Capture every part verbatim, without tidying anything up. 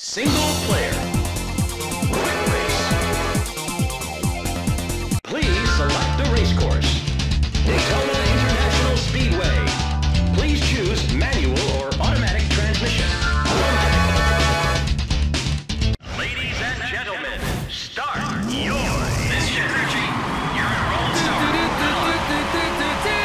Single player. Road race. Please select the race course. Daytona International Speedway. Please choose manual or automatic transmission. Ladies and gentlemen, start your mission. You're enrolled in Daytona.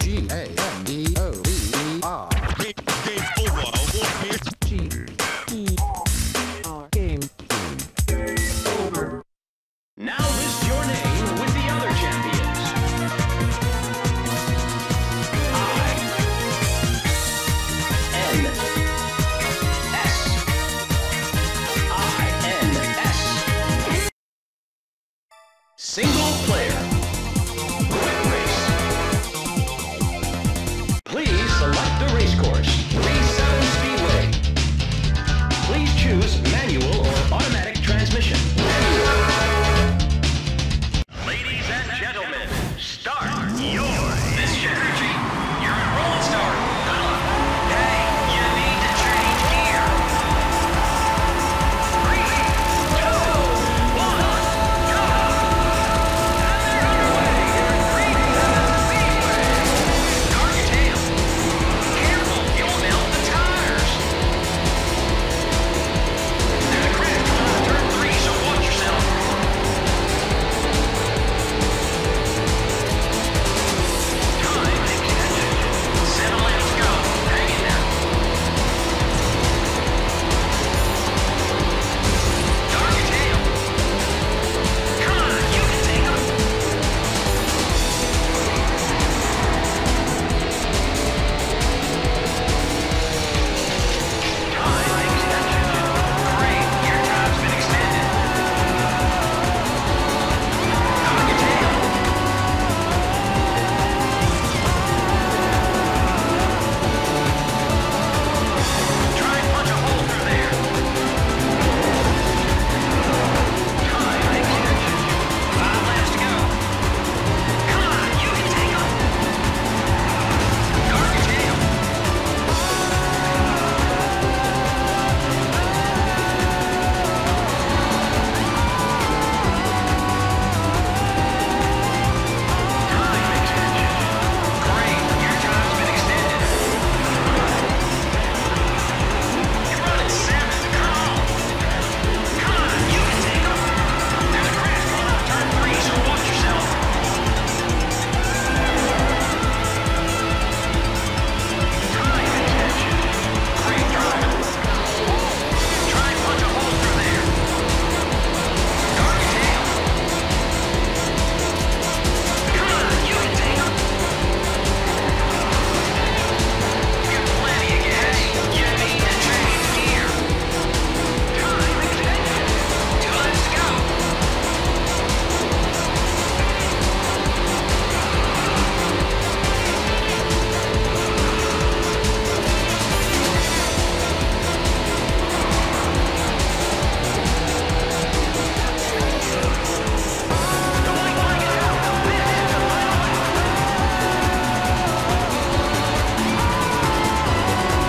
G A M B O V E R Game over. G E R Game over. Now list your name with the other champions. I N S Single player. Wet race. Please select the race course. three seven Speedway. Please choose manual or automatic transmission. Manual. Ladies and gentlemen, start your mission. You're a rolling start. Hey, you need to change gear. three, two, one, go! And they're underway here at three seven Speedway. Guard your tail. Careful, you'll melt the tires. There's a crash on turn three, so watch yourself. Time extended. Settle in, let's go. Hang in there. Guard your tail. Come on, you can take them. Time extension. Great, your time's been extended. Guard your tail. Try and punch a hole through there. Time extension. Five laps to go. Come on, you can take them. Guard your tail. Time extension. Great, your time's been extended. You're running seven. Come on. Come on, you can take them. There's a crash going on turn three, so watch yourself. Time extension. Great driving. Try and punch a hole through there. Guard your tail. Come on, you can take them. You're plenty of gas. You need to change gear. Time extended. Two laps to go. The white flag is out. This is the final lap. Coming down to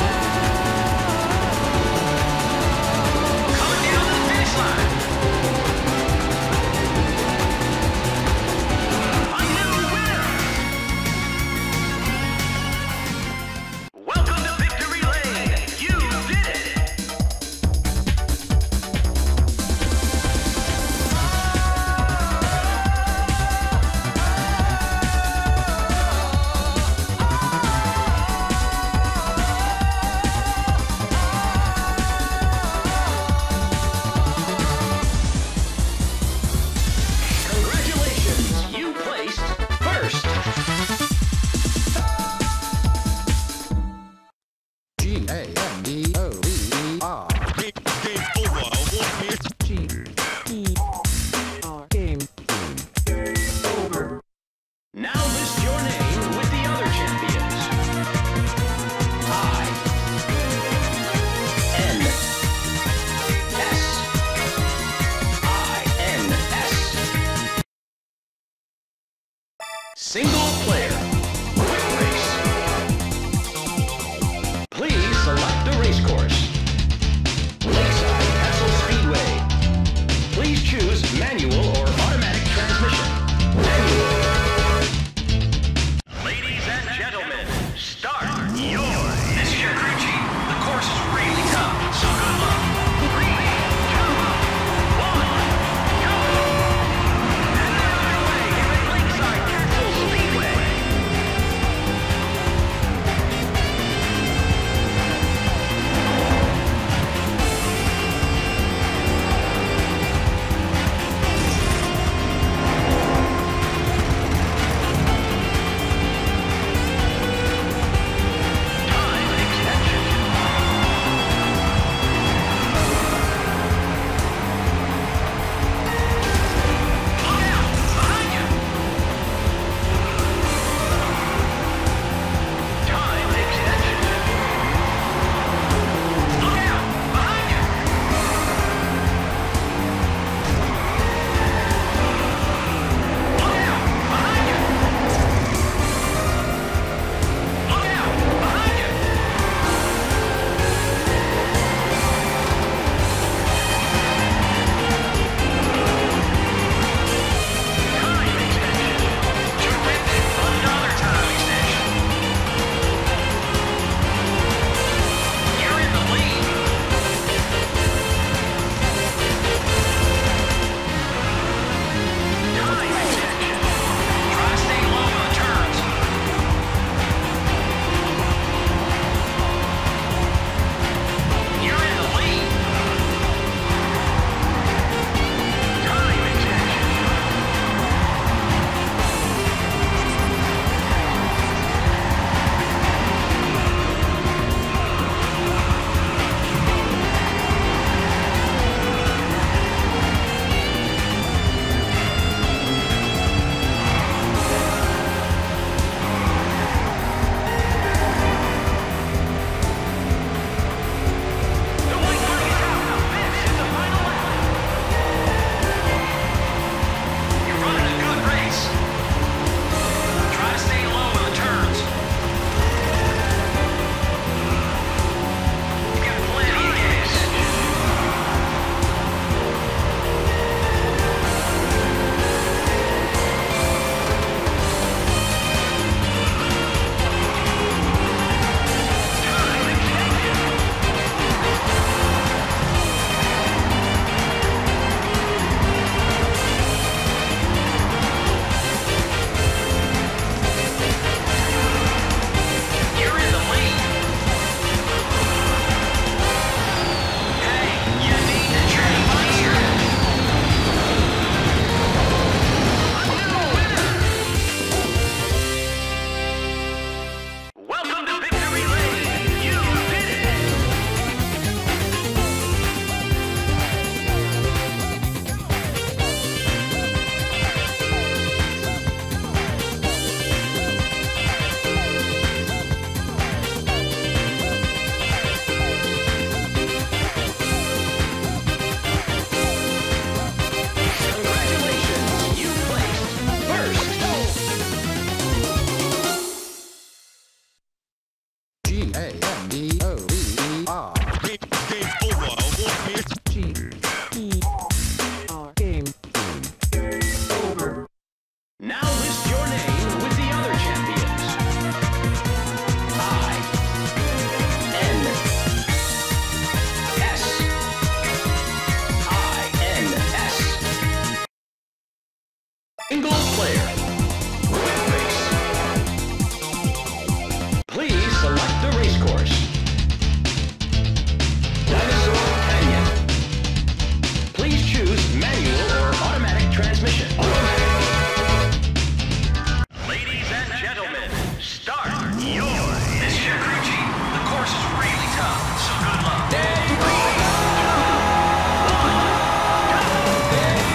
the finish line. A new winner. Welcome to Victory Lane. You did it. Congratulations, you placed first. G A M B O V E R. Game, game over. One minute. G E R. Game over. Now list your name with the other champions. I N S I N S. Single player. Wet race. Please select the race course. Lakeside Castle Speedway. Please choose manual or automatic transmission. Manual. Ladies and gentlemen, start your mission. The course is really tough, so good luck. Three, two, one, go! And they're underway here at Lakeside Castle Speedway. single player. Win race. Please select the race course. Dinosaur Canyon. Please choose manual or automatic transmission. Automatic. Ladies and gentlemen, start your mission. Mister Grucci, the course is really tough, so good luck. There you go. Dinosaur Canyon.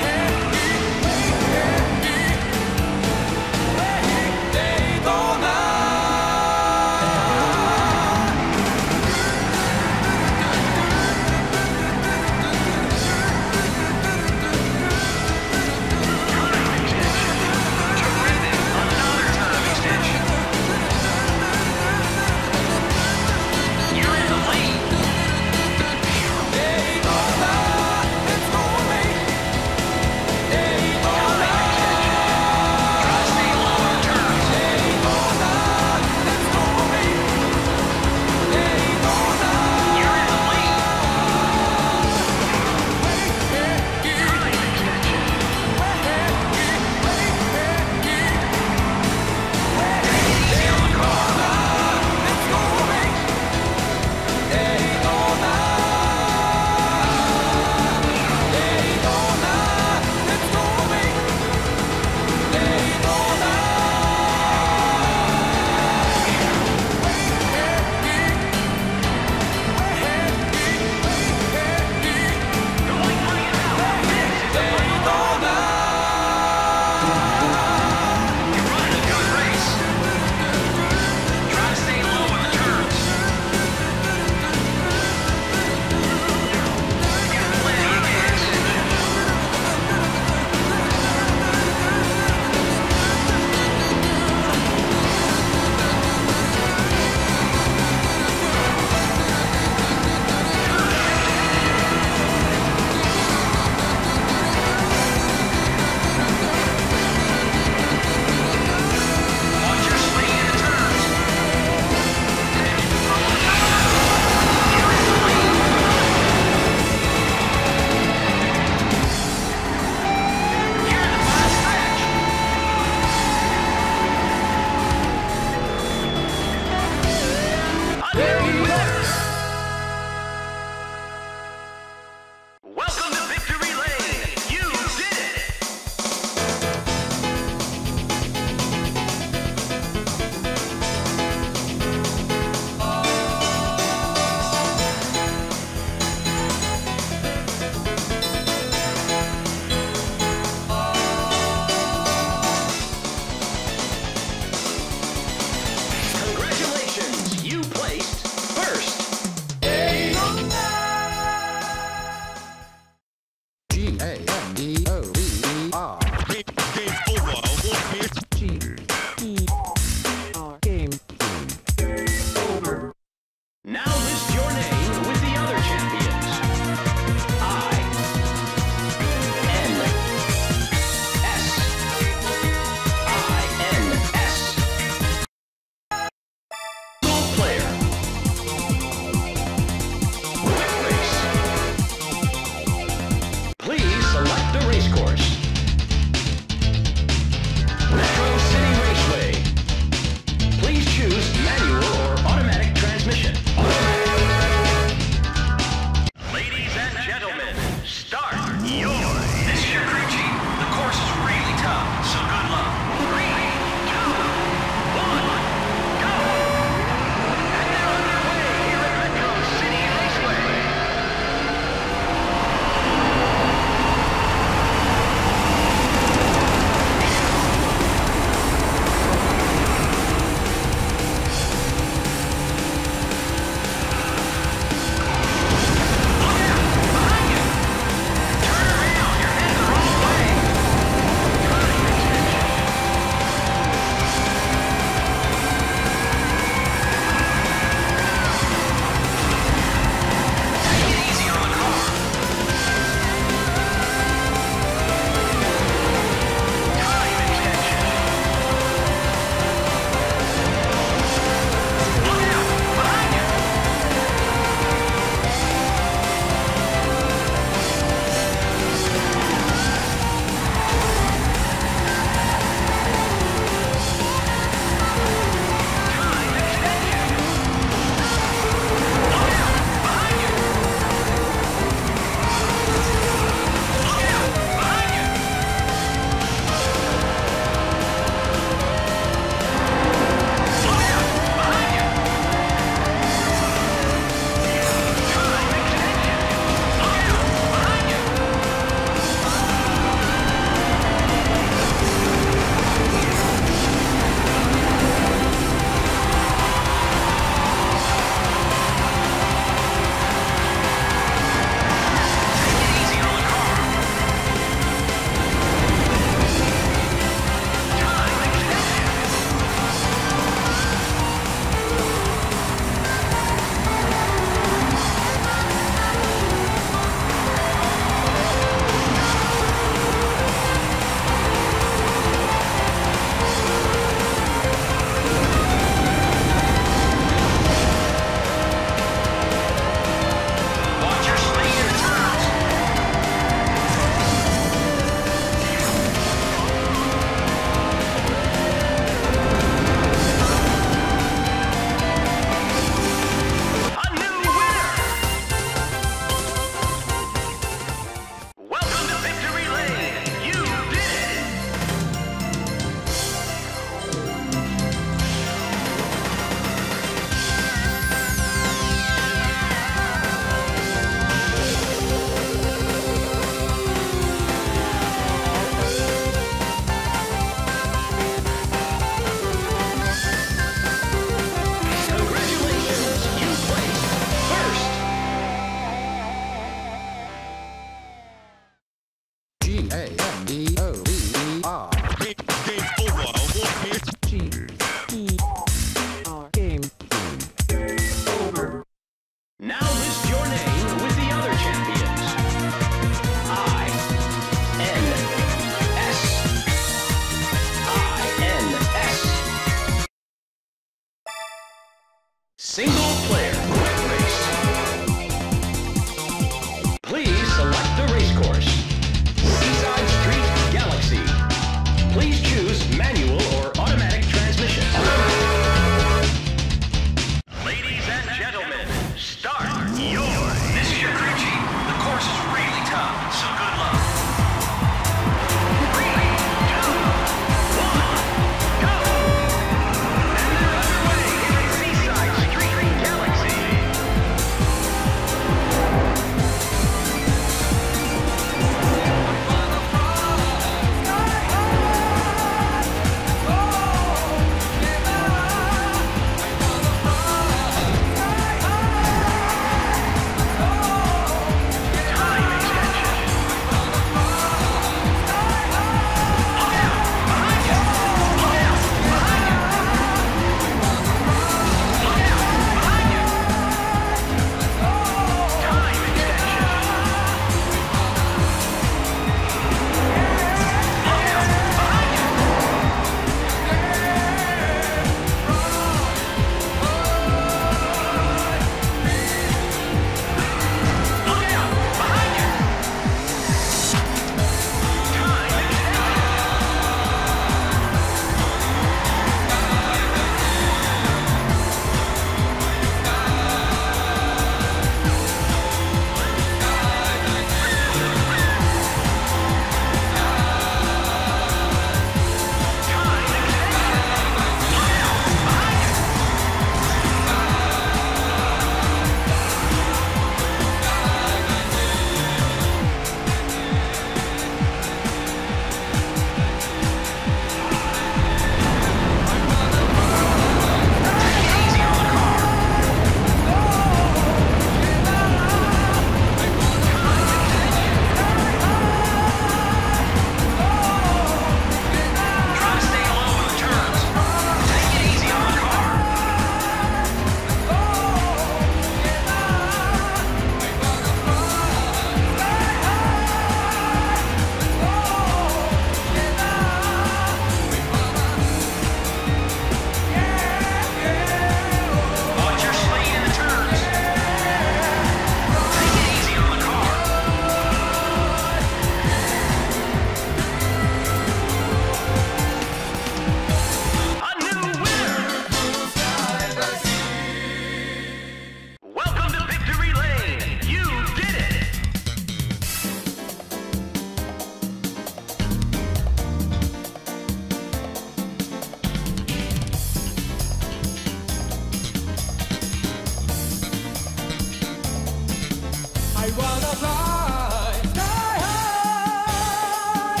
wanna fly, sky high.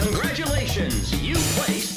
Congratulations, you placed